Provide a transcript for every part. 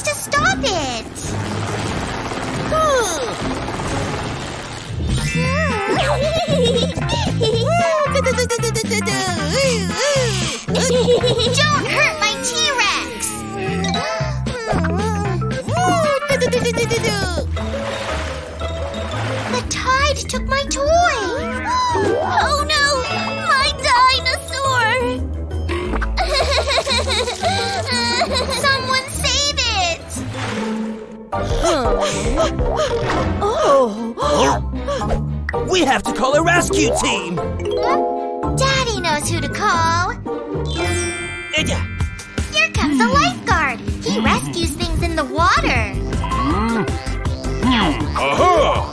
wants to stop it. Don't hurt my T-Rex. The tide took my toy. Oh no, my dinosaur. Someone save it. Oh. We have to call a rescue team. Daddy knows who to call. Here comes a lifeguard. He rescues things in the water. Aha!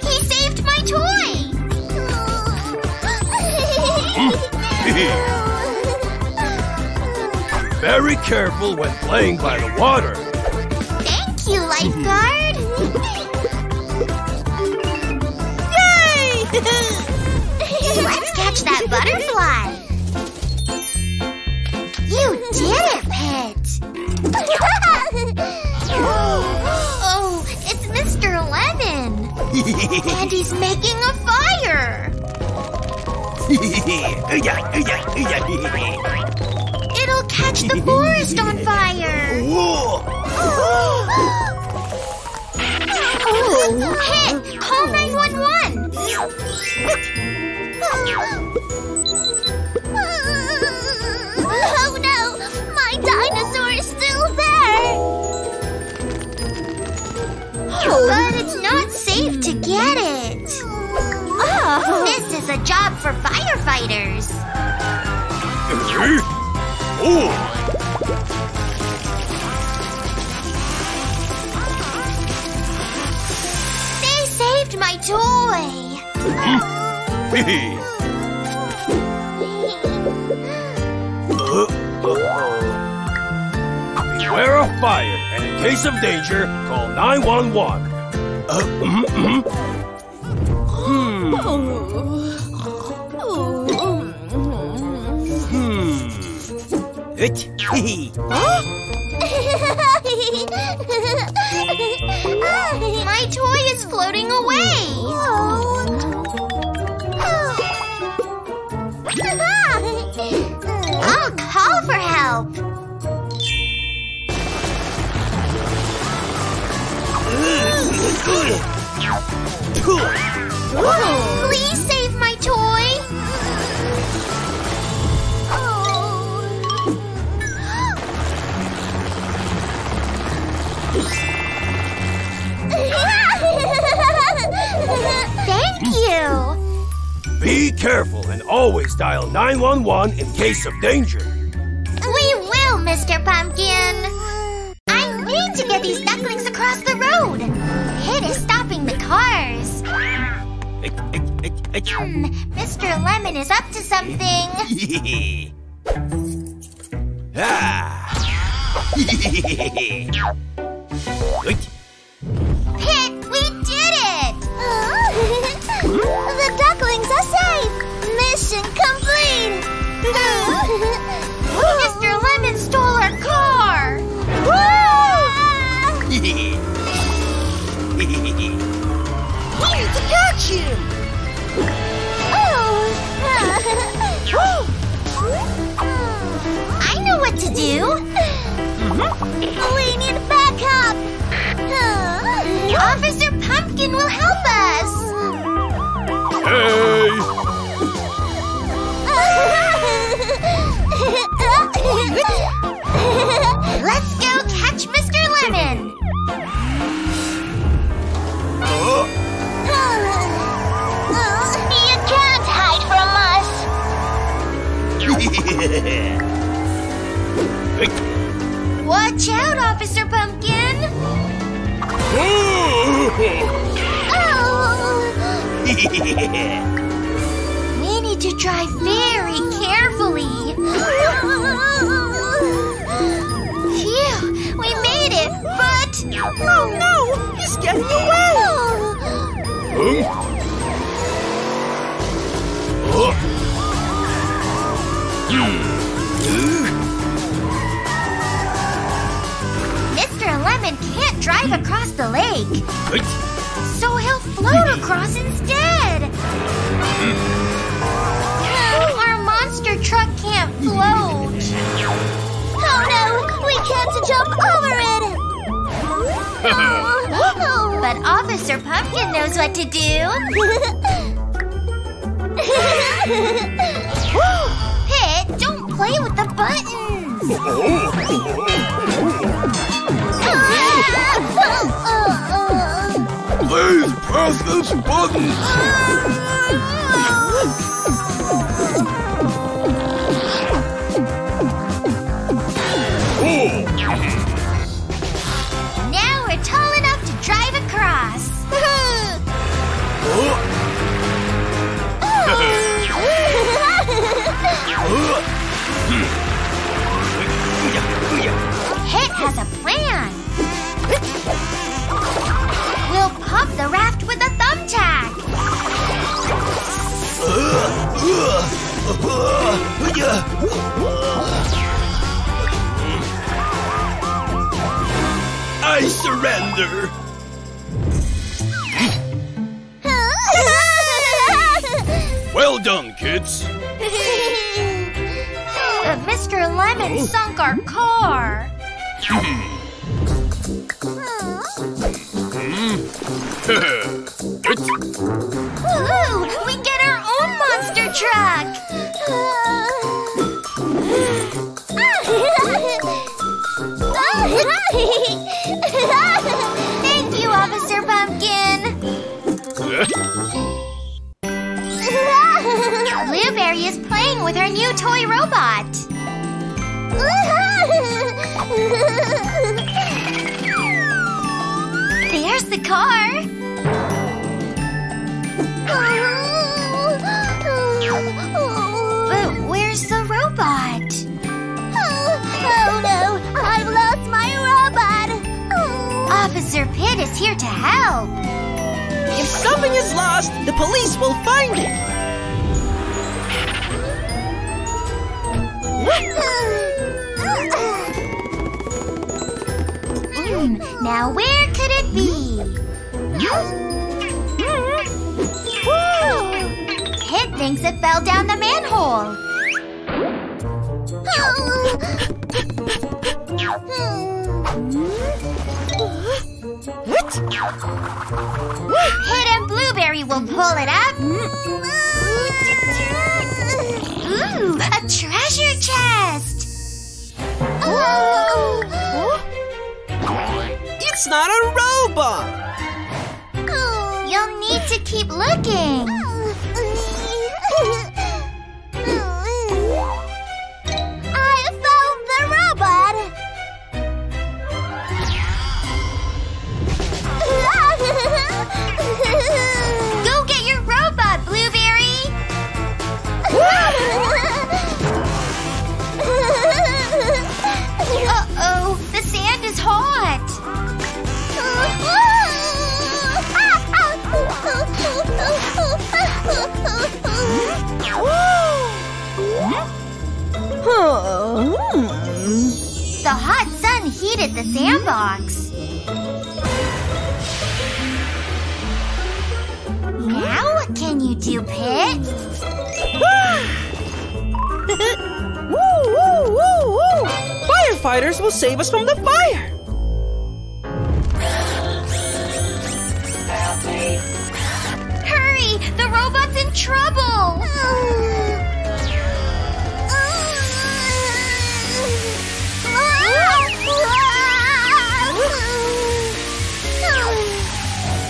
He saved my toy! Very careful when playing by the water. Thank you, lifeguard! Yay! Let's catch that butterfly! You did it, Pet! Oh, it's Mr. Lemon. And he's making a fire. It'll catch the forest on fire. Oh, Pet, call 911. Oh, no, my dinosaur is still there. But it's not safe to get it. Oh. This is a job for firefighters. They saved my toy. Beware of fire. In case of danger, call 911. My toy is floating away. I'll call for help. Please save my toy. Thank you. Be careful and always dial 911 in case of danger. We will, Mr. Pumpkin. I need to get these ducklings across the road. It is stopping the cars. Mr. Lemon is up to something. Pit, we did it! The ducklings are safe! Mission complete! Mr. Lemon stole our car! Woo! We need to catch him! I know what to do! We need backup! Officer Pumpkin will help us! Hey! Let's go catch Mr. Lemon! You can't hide from us. Watch out, Officer Pumpkin. We need to drive very carefully. Phew, we made it, but... Oh no, he's getting away. Lemon can't drive across the lake. So he'll float across instead. Our monster truck can't float. Oh no, we can't jump over it. Oh. But Officer Pumpkin knows what to do. Don't play with the buttons! Please press this button! Now we're tall enough to drive across! Hit has a plan. We'll pop the raft with a thumbtack. I surrender. Well done, kids. But Mr. Lemon sunk our car. Ooh, we get our own monster truck. Thank you, Officer Pumpkin. Blueberry is playing with her new toy robot. There's the car. But where's the robot? Oh no, I've lost my robot. Officer Pitt is here to help. If something is lost, the police will find it. Now where could it be? Kid thinks it fell down the manhole. Kid and Blueberry will pull it up. Ooh, a treasure chest! Whoa! It's not a robot! You'll need to keep looking! I found the robot! Go get your robot, Blueberry! Uh-oh, the sand is hot. The hot sun heated the sandbox. Now what can you do, Pit? Woo, woo, woo, woo! Firefighters will save us from the fire! Hurry! The robot's in trouble!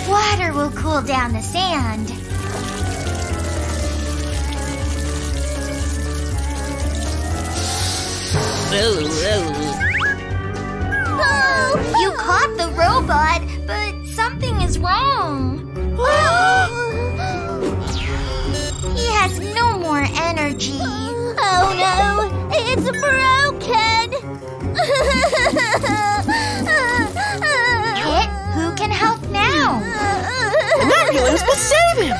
Water will cool down the sand. You caught the robot, but something is wrong. He has no more energy. Oh no, it's broken. Kit, who can help now? An ambulance will save him.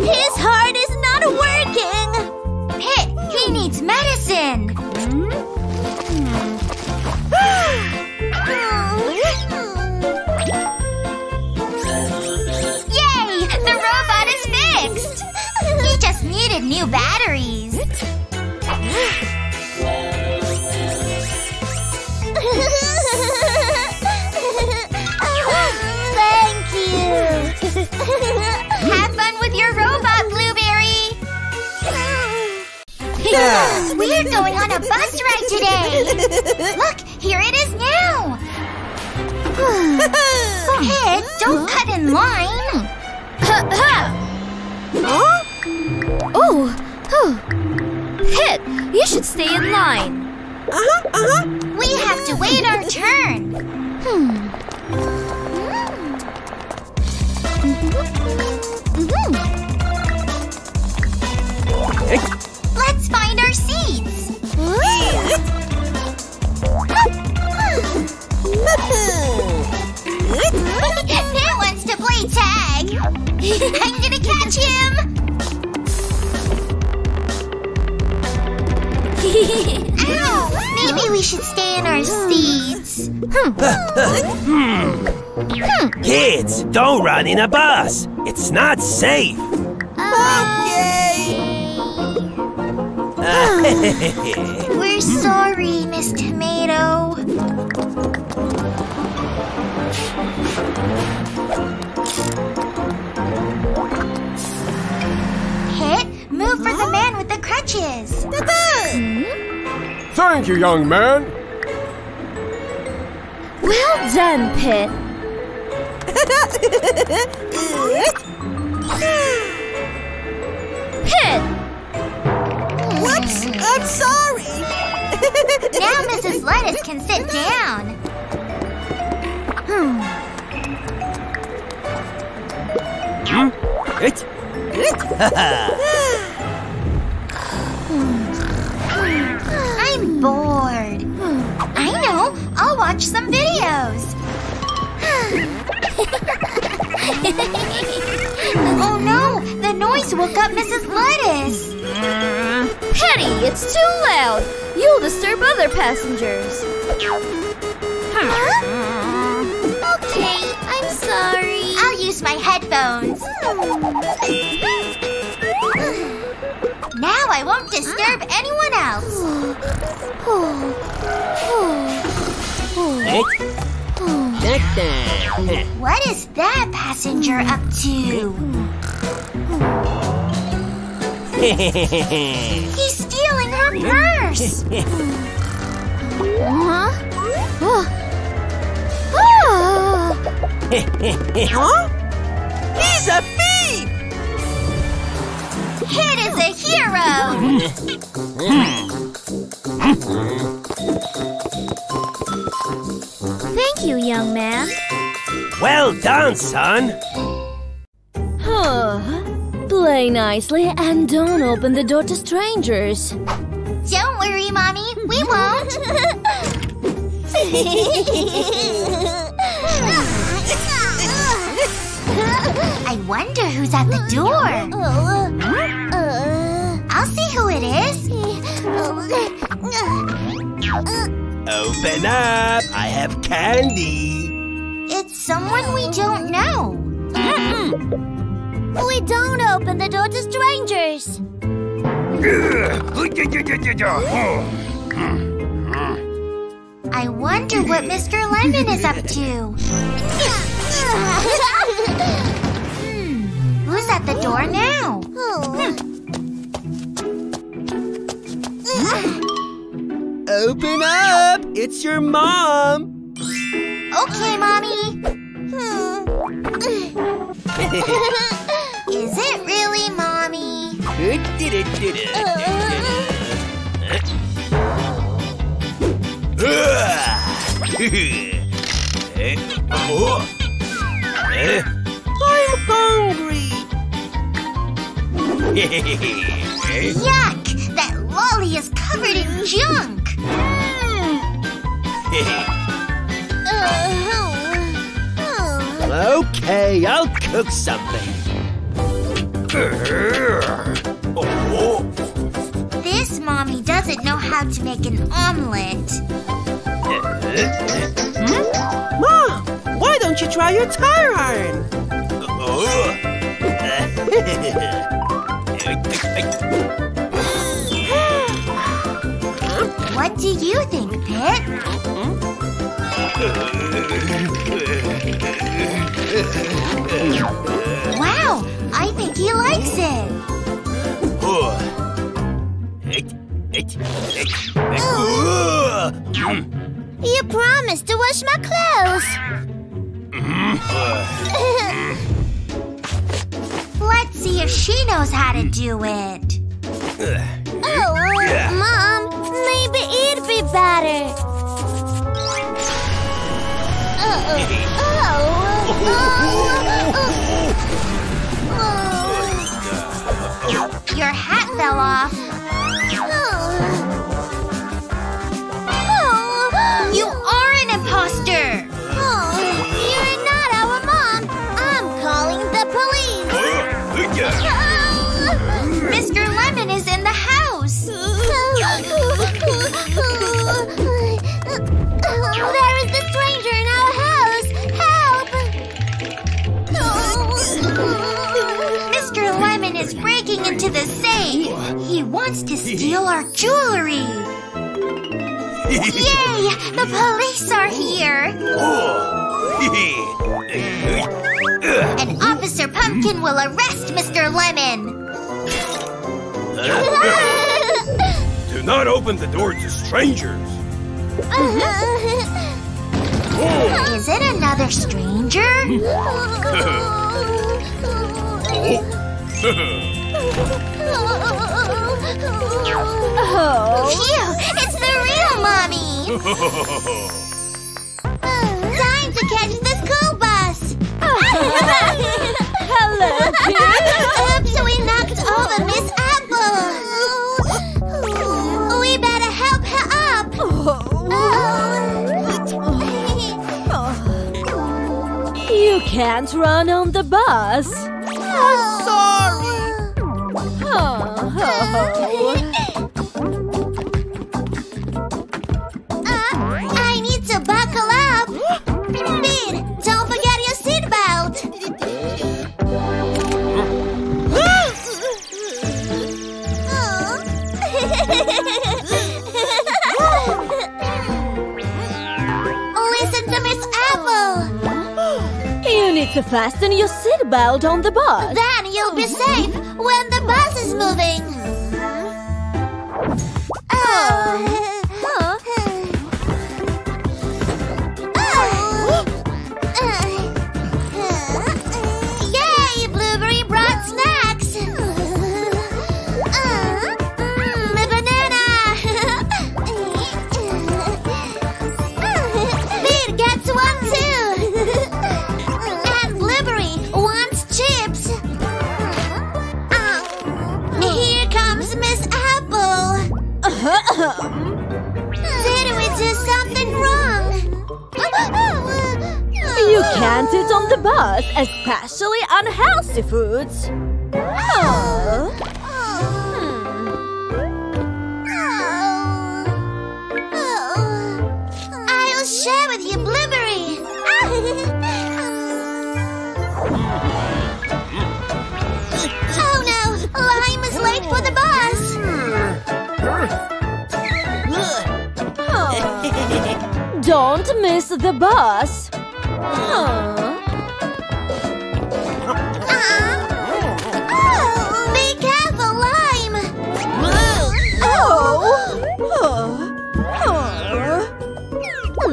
His We're going on a bus ride today. Look, here it is now. Go ahead, don't cut in line. Huh? Oh, Pip, you should stay in line. We have to wait our turn. Let's find our seats. Who wants to play tag? I'm gonna catch him. Ow! Maybe we should stay in our seats. Kids, don't run in a bus. It's not safe. We're sorry, Miss Tomato. Pit, move for the man with the crutches. Thank you, young man. Well done, Pit. Pit! Whoops! I'm sorry! Now Mrs. Lettuce can sit down. I'm bored. I know! I'll watch some videos. Oh no! The noise woke up Mrs. Lettuce! Patty, it's too loud! You'll disturb other passengers. Okay, I'm sorry. I'll use my headphones. Now I won't disturb anyone else. What is that passenger up to? He's stealing her purse! He's a thief! Hit is a hero! Thank you, young man. Well done, son! Play nicely and don't open the door to strangers. Don't worry, Mommy. We won't. I wonder who's at the door. I'll see who it is. Open up. I have candy. It's someone we don't know. We don't open the door to strangers. I wonder what Mr. Lemon is up to. Who's at the door now? Open up! It's your mom! Okay, Mommy. Is it really, Mommy? I'm hungry. Yuck! That lolly is covered in junk. Okay, I'll cook something. This mommy doesn't know how to make an omelet. Mom, why don't you try your tire iron? What do you think, Pit? Wow! I think he likes it. You promised to wash my clothes. Let's see if she knows how to do it. Oh, Mom, maybe it'd be better. Your hat fell off. You are an imposter. You're not our mom. I'm calling the police. Mr. Lemon is in the house. There is the stranger in our house. Help! Mr. Lemon is breaking into the safe. He wants to steal our jewelry. Yay! The police are here! And Officer Pumpkin will arrest Mr. Lemon! Do not open the door to strangers! Is it another stranger? Phew! It's the real mommy! Time to catch the school bus! Hello, kids! Oops, we knocked over Miss Apple! We better help her up! You can't run on the bus! I'm sorry! I need to buckle up. Speed, don't forget your seatbelt. Listen to Miss Apple. You need to fasten your seatbelt on the bus. Then you'll be safe when the bus is moving. Did we do something wrong? You can't eat on the bus, especially unhealthy foods. I'll share with you, Blueberry. Oh no, Lime is late for the bus. Don't miss the bus. Be careful, Lime.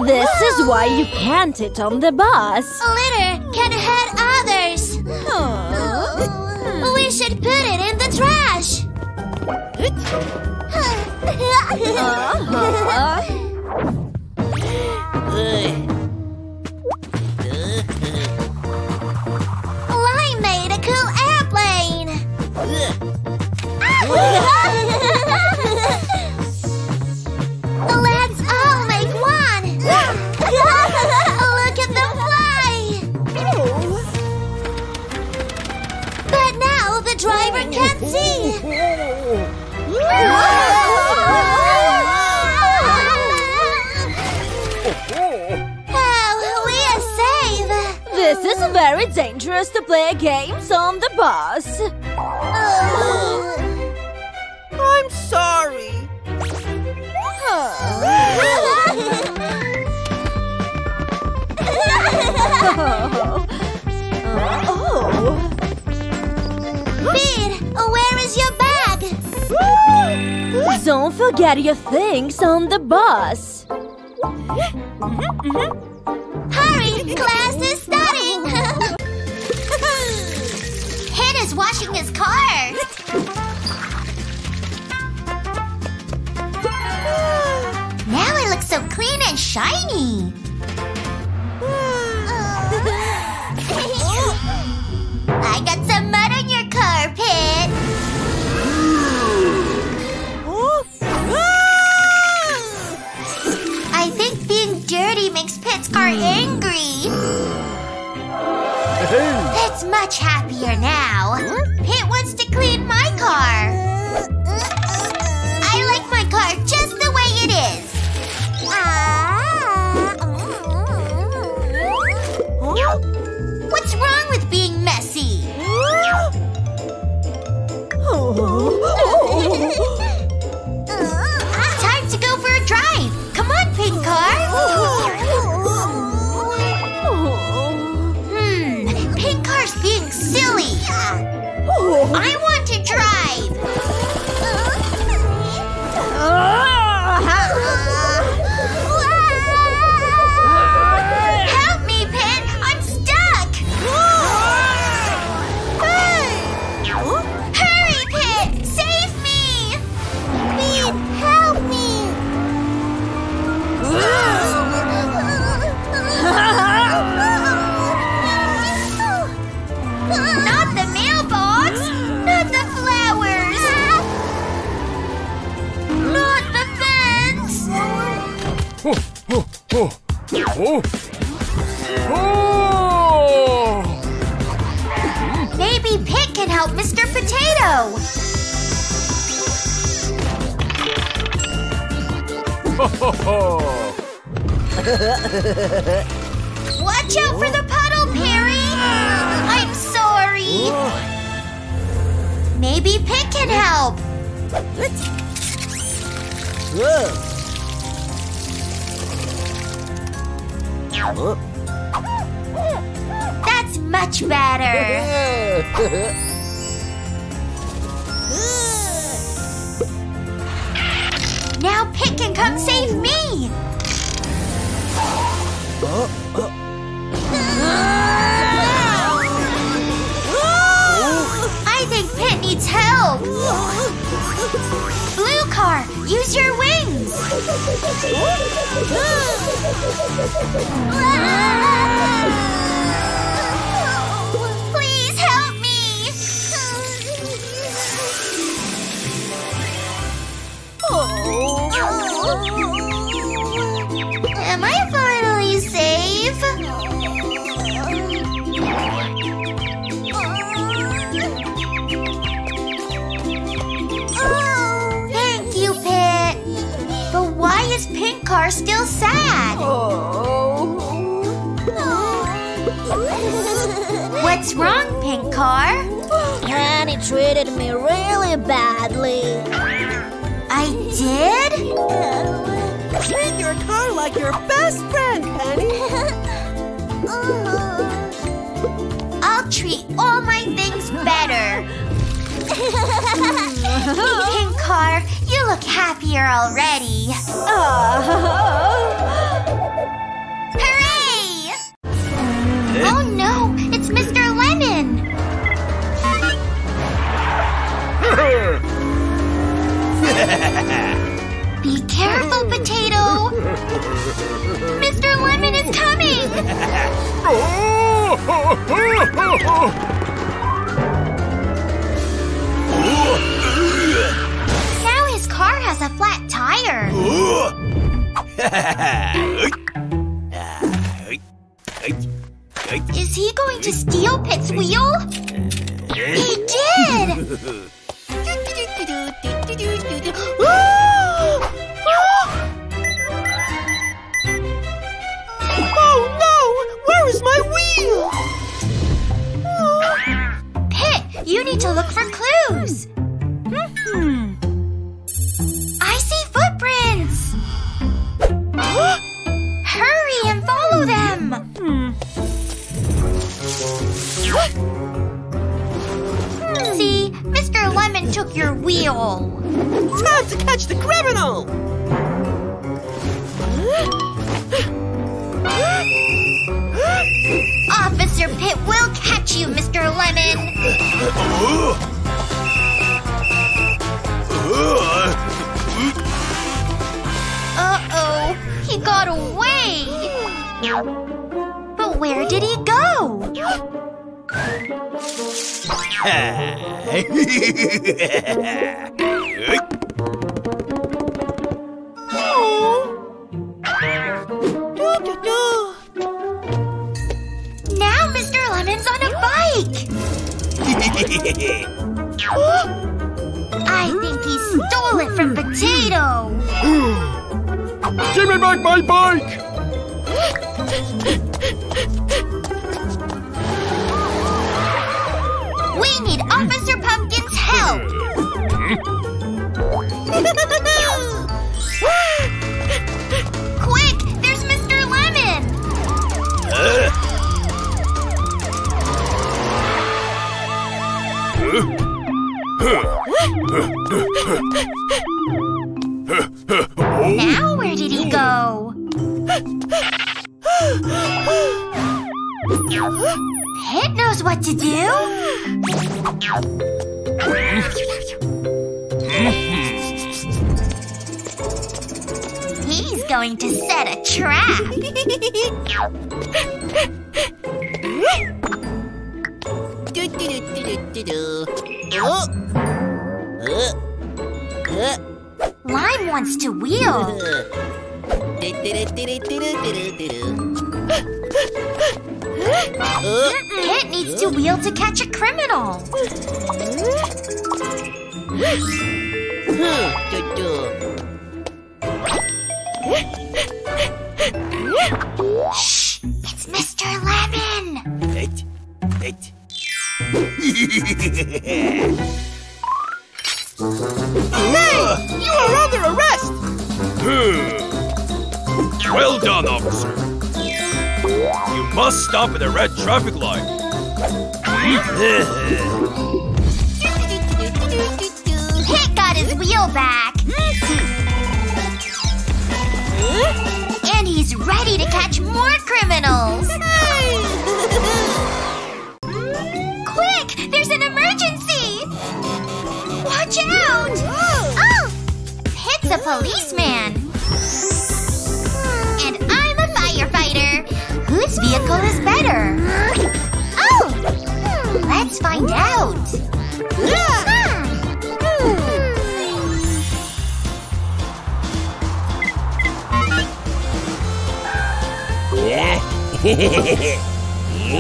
This is why you can't sit on the bus. Litter can hurt others. We should put it in the trash. Lime made a cool airplane. Let's all make one. Look at them fly. But now the driver can't see. This is very dangerous to play games on the bus. I'm sorry. Bean, where is your bag? Don't forget your things on the bus. Hurry! Class is starting! Head is washing his car! Now it looks so clean and shiny! I got some mud on your car, Pit! I think being dirty makes Pit's car angry. Pit's much happier now. Pit wants to clean my car. I like my car just the way it is. What's wrong with being messy? Time to go for a drive. Come on, pink car. Pink car's being silly. I want to drive. Help me, Pit. I'm stuck. Hurry, Pit. Save me. Pete, help me. Not the mailbox! Not the flowers! Not the fence! Oh, oh, oh. Oh. Oh. Maybe Pit can help Mr. Potato! Watch out for the puddle, Perry! I'm sorry! Maybe Pit can help! That's much better! Now Pit can come save me! I think Pit needs help! Blue car, use your wings! Please help me! Am I finally safe? Thank you, Pit. But why is Pink Car still sad? What's wrong, Pink Car? And he treated me really badly. I did? Treat your car like your best friend, Penny. I'll treat all my things better. Pink Car, you look happier already. Hooray! Oh no, it's Mr. Lemon. Be careful, Potato. Mr. Lemon is coming. Now his car has a flat tire. Is he going to steal Pit's wheel? He did! Oh no! Where is my wheel? Pit, you need to look for clues. I see footprints. Hurry and follow them. See, Mr. Lemon took your wheel. It's time to catch the criminal! Officer Pitt will catch you, Mr. Lemon! Uh-oh, he got away! But where did he go? Now Mr. Lemon's on a bike! I think he stole it from Potato! Give me back my bike! We need Officer Pumpkin's help! Quick! There's Mr. Lemon! Now where did he go? Pit knows what to do! He's going to set a trap. Lime wants to wheel. Pit needs to wheel to catch a criminal. Shh! It's Mr. Lemon. Hey! You are under arrest! Well done, officer. You must stop at the red traffic light. Pit got his wheel back. And he's ready to catch more criminals. Quick, there's an emergency. Watch out. Oh, Pit's a policeman. And I'm a firefighter. Whose vehicle is better? Oh, let's find out.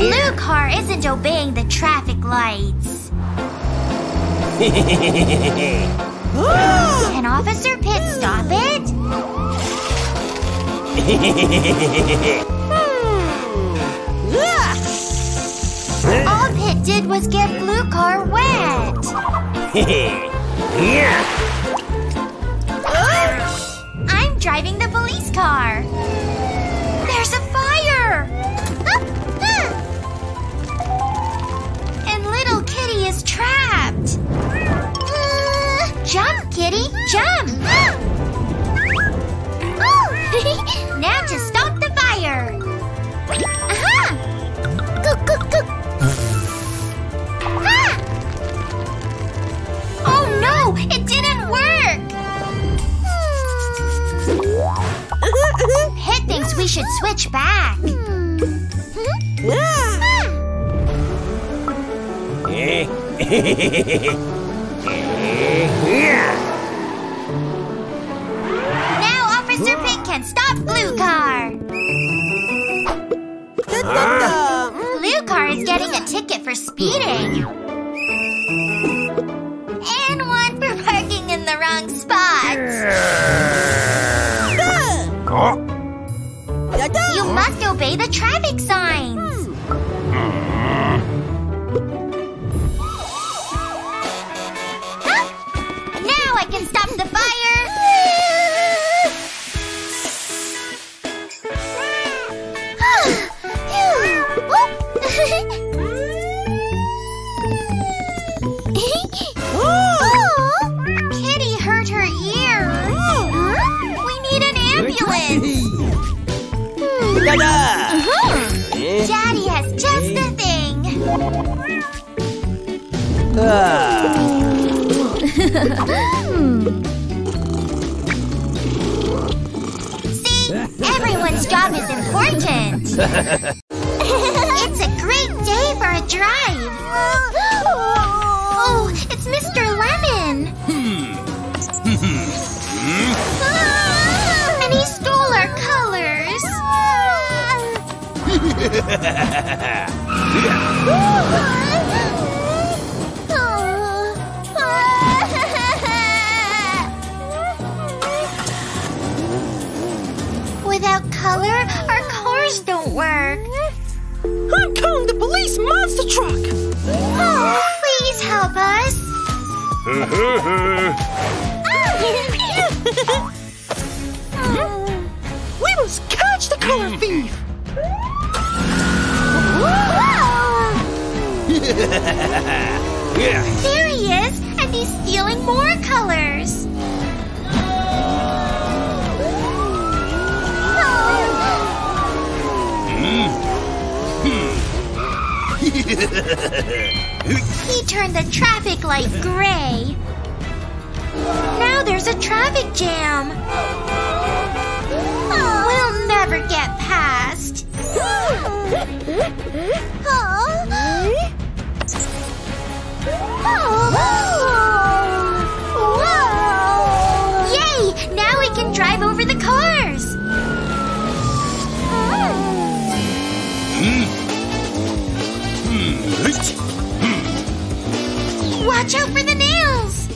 Blue car isn't obeying the traffic lights. Can Officer Pitt stop it? All Pit did was get Blue Car wet. I'm driving the police car. There's a fire. And little Kitty is trapped. Jump, Kitty, jump. Now to stop the fire. Aha! Cook, cook, cook. No, it didn't work! Pit thinks we should switch back. Now Officer Pit can stop Blue Car. Blue Car is getting a ticket for speeding. Wrong spot. You must obey the traffic signs. Now I can stop the fire. Ta-da! Daddy has just the thing. See? Everyone's job is important. It's a great day for a drive. Oh, it's Mr. Lemon. And he stole our colors. Without color, our cars don't work. I'm calling the police monster truck. Oh, please help us. We must catch the color thief. There he is, and he's stealing more colors. He turned the traffic light gray. Now there's a traffic jam. We'll never get past. Whoa. Yay! Now we can drive over the cars. Watch out for the nails.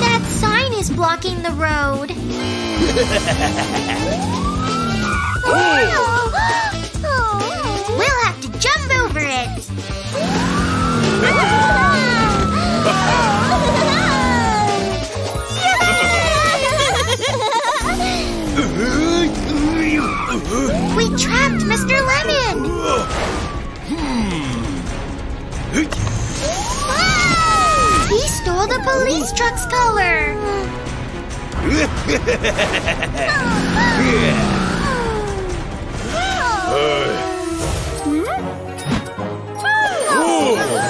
That sign is blocking the road. We'll have to jump over it. We trapped Mr. Lemon! He stole the police truck's color!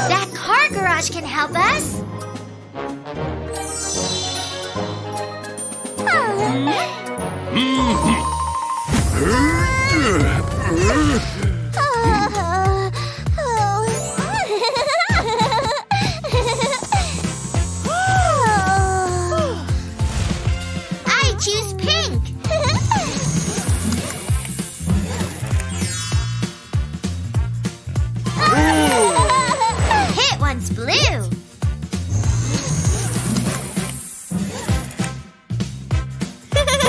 That car garage can help us! I choose pink. Hit one's blue.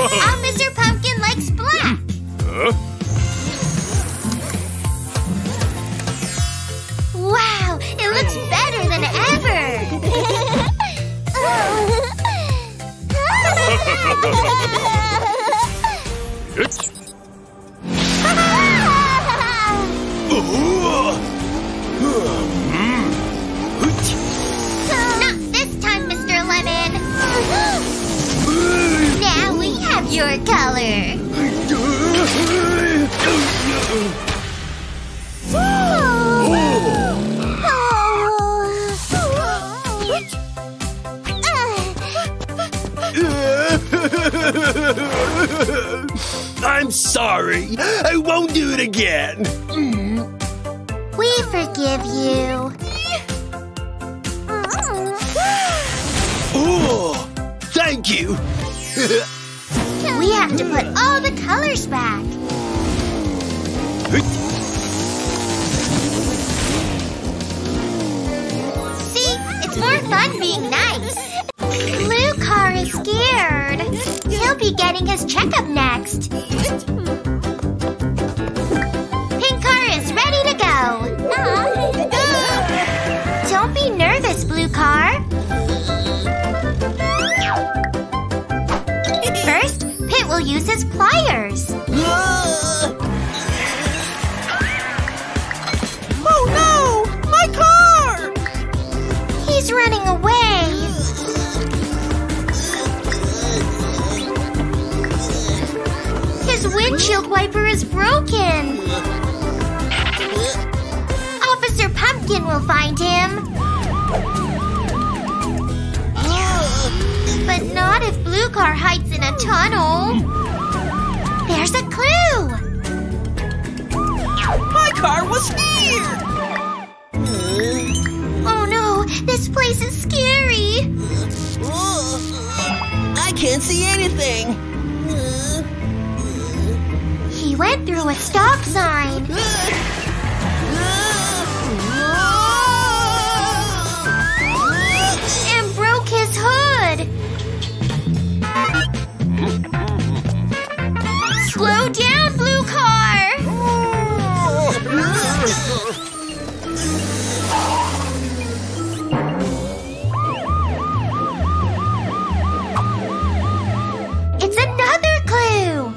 Officer Pumpkin likes black. Wow, it looks better than ever. Not this time, Mr. Lemon. Now we have your color. I'm sorry. I won't do it again. We forgive you. Oh, thank you. We have to put all the colors back. See, it's more fun being nice. Blue car is scared. He'll be getting his checkup next. Pink car is ready to go. Don't be nervous, blue car. will use his pliers. Oh no! My car! He's running away. His windshield wiper is broken. Officer Pumpkin will find him. But not if Blue Car hides in a tunnel. There's a clue! My car was here! Oh no, this place is scary! I can't see anything! He went through a stop sign. And broke his hood! Slow down, Blue Car! It's another clue!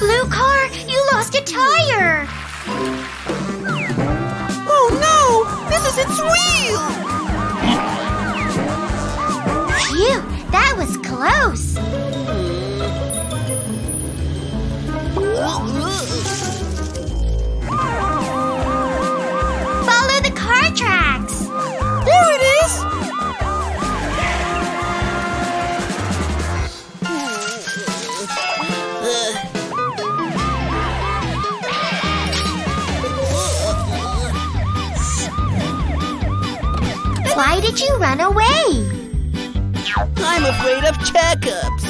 Blue Car, you lost a tire! Oh no! This is its wheel! Phew! That was close! Follow the car tracks! There it is! Why did you run away? I'm afraid of checkups.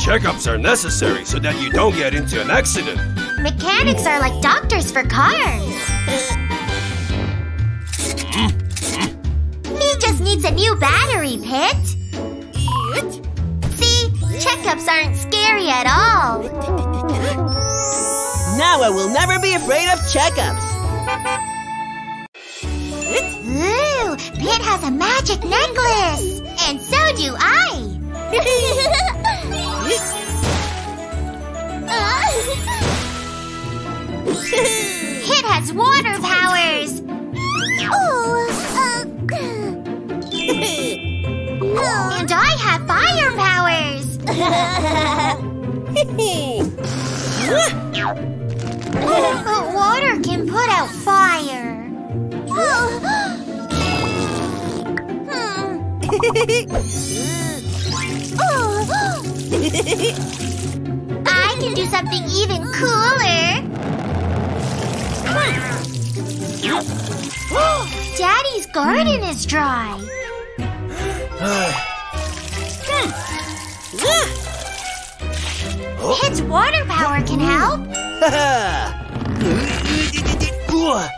Checkups are necessary so that you don't get into an accident. Mechanics are like doctors for cars. He just needs a new battery, Pit. See? Checkups aren't scary at all. Now I will never be afraid of checkups. Ooh, Pit has a magic necklace! And so do I! Pit has water powers! And I have fire powers! But water can put out fire! I can do something even cooler. Daddy's garden is dry. His water power can help. Oh!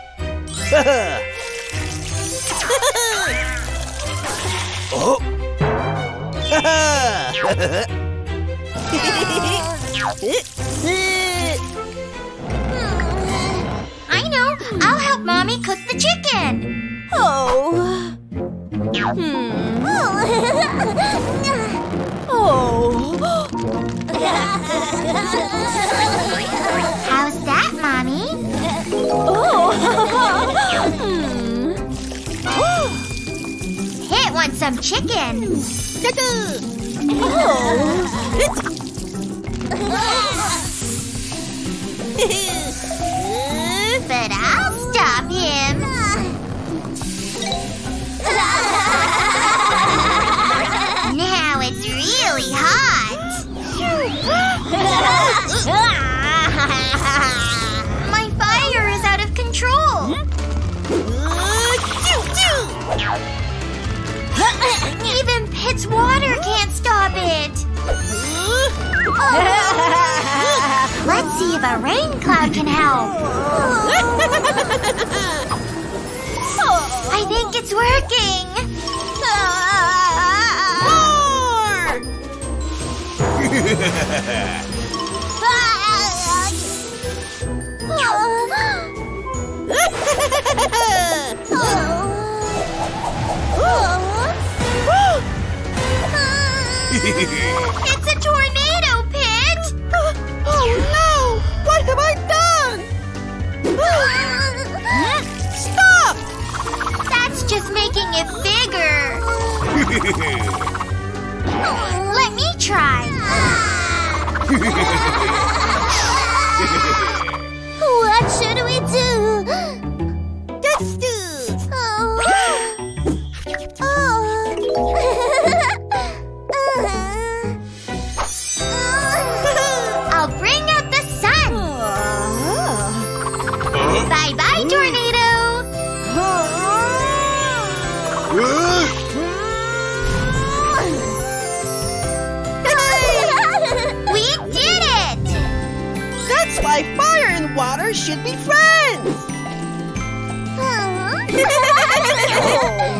I know! I'll help Mommy cook the chicken! Oh! Oh! How's that, Mommy? Oh! Pit wants some chicken. Oh. But I'll stop him. Now it's really hot. My fire is out of control. Even Pit's water can't stop it! Let's see if a rain cloud can help! I think it's working! It's a tornado pit! Oh no! What have I done? Stop! That's just making it bigger. Let me try. What should we do? Let's do. I'll bring up the sun. Bye-bye, tornado. We did it. That's why fire and water should be friends.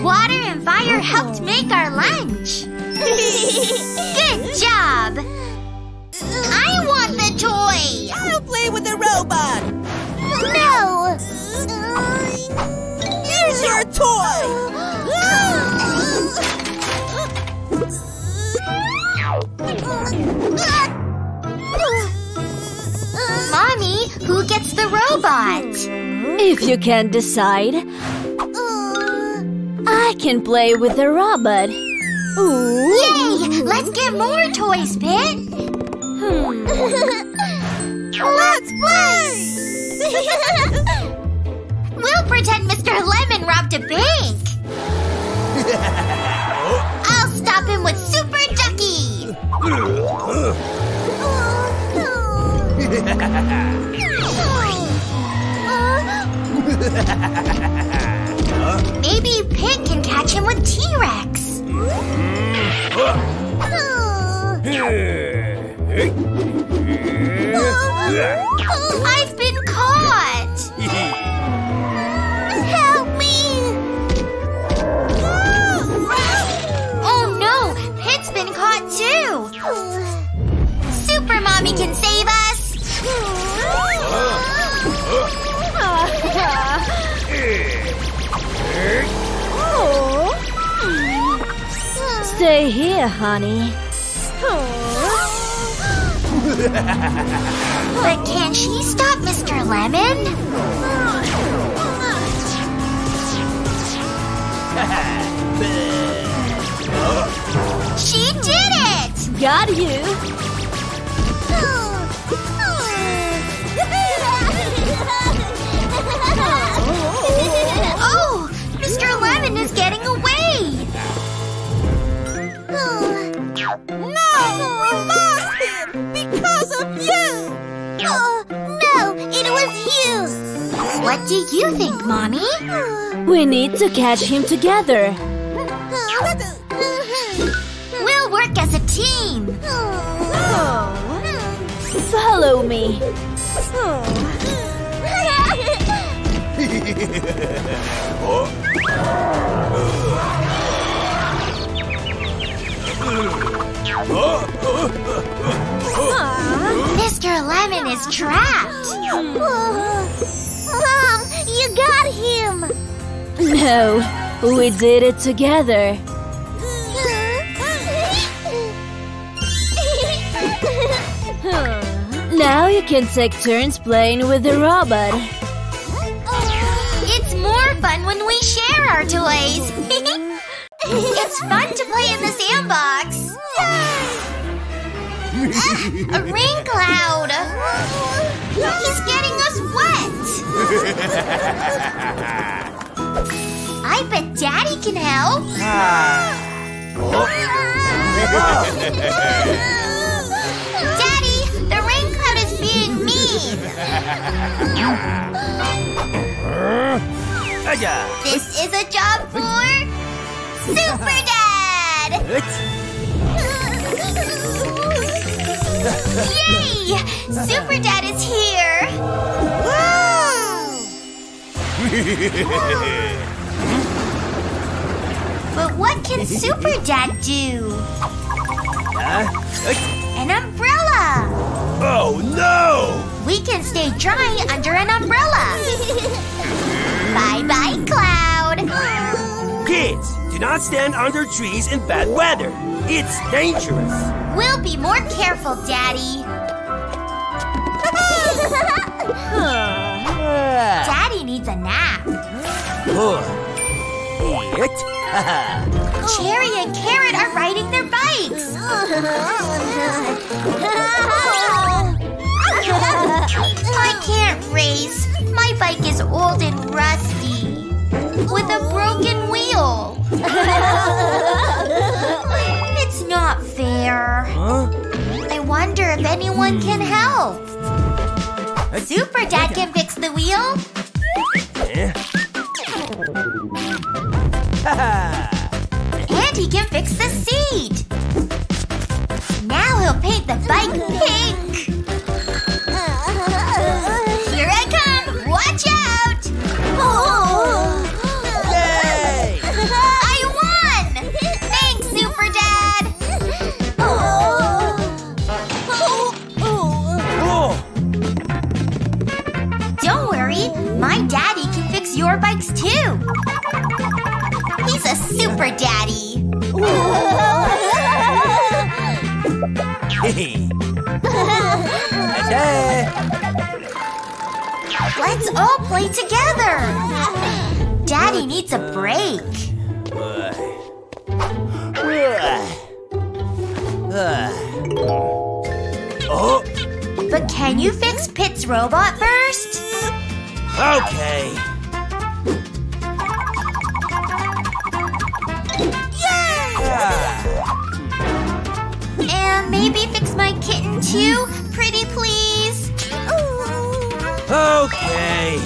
Water and fire helped make our lunch. Good job! I want the toy! I'll play with the robot! No! Here's your toy! Mommy, who gets the robot? If you can't decide, I can play with the robot. Ooh. Yay! Let's get more toys, Pit! Let's play! We'll pretend Mr. Lemon robbed a bank! I'll stop him with Super Ducky! Maybe Pig can catch him with T-Rex! I've been caught! Help me! Oh no! Pit's been caught too! Super Mommy can save us! Stay here, honey. But can she stop Mr. Lemon? She did it! Got you! Oh! Mr. Lemon is getting away! No! We lost him! Because of you! Oh, no! It was you! What do you think, Mommy? We need to catch him together. We'll work as a team! Follow me! Mr. Lemon is trapped. Mom, you got him. No, we did it together. Now you can take turns playing with the robot. It's more fun when we share our toys. It's fun to play in the sandbox! A rain cloud! He's getting us wet! I bet Daddy can help! Daddy, the rain cloud is being mean! This is a job for... Super Dad! Yay! Super Dad is here! But what can Super Dad do? An umbrella! Oh no! We can stay dry under an umbrella! Bye-bye, cloud! Kids! Do not stand under trees in bad weather. It's dangerous. We'll be more careful, Daddy. Daddy needs a nap. Cherry and Carrot are riding their bikes. I can't race. My bike is old and rusty, with a broken wheel. It's not fair. Huh? I wonder if anyone can help. Super Dad can fix the wheel. And he can fix the seat. Now he'll paint the bike pink. Here I come! Watch out! Oh. Yay! I won! Thanks, Super Dad! Don't worry, my daddy can fix your bikes too. He's a super daddy. Let's all play together. Daddy needs a break. But can you fix Pit's robot first? Okay. And maybe fix my kitten too, pretty please. Okay.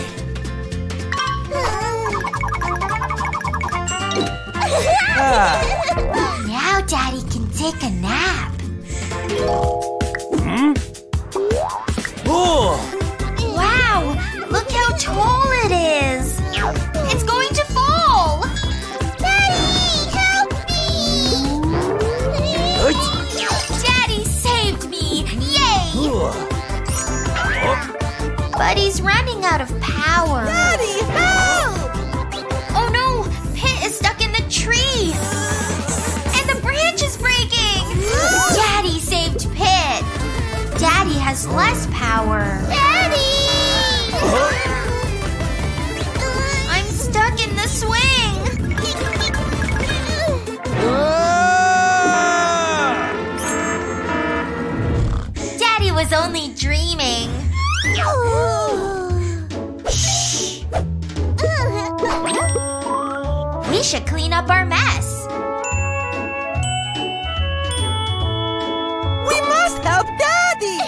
Now Daddy can take a nap. Cool. Wow, look how tall it is. It's going to fall. Daddy, help me. Daddy saved me. Yay. But he's running out of power. Daddy, help! Oh no! Pit is stuck in the tree! And the branch is breaking! Daddy saved Pit! Daddy has less power. Daddy! I'm stuck in the swing! Daddy was only dreaming. Shh. We should clean up our mess. We must help Daddy.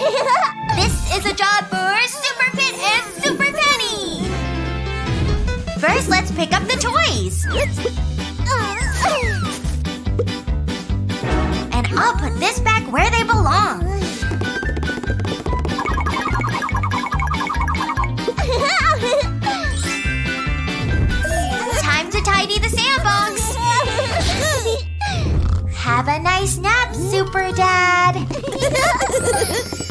This is a job for Super Pit and Super Penny. First, let's pick up the toys. And I'll put this back where they belong. Time to tidy the sandbox. Have a nice nap, Super Dad.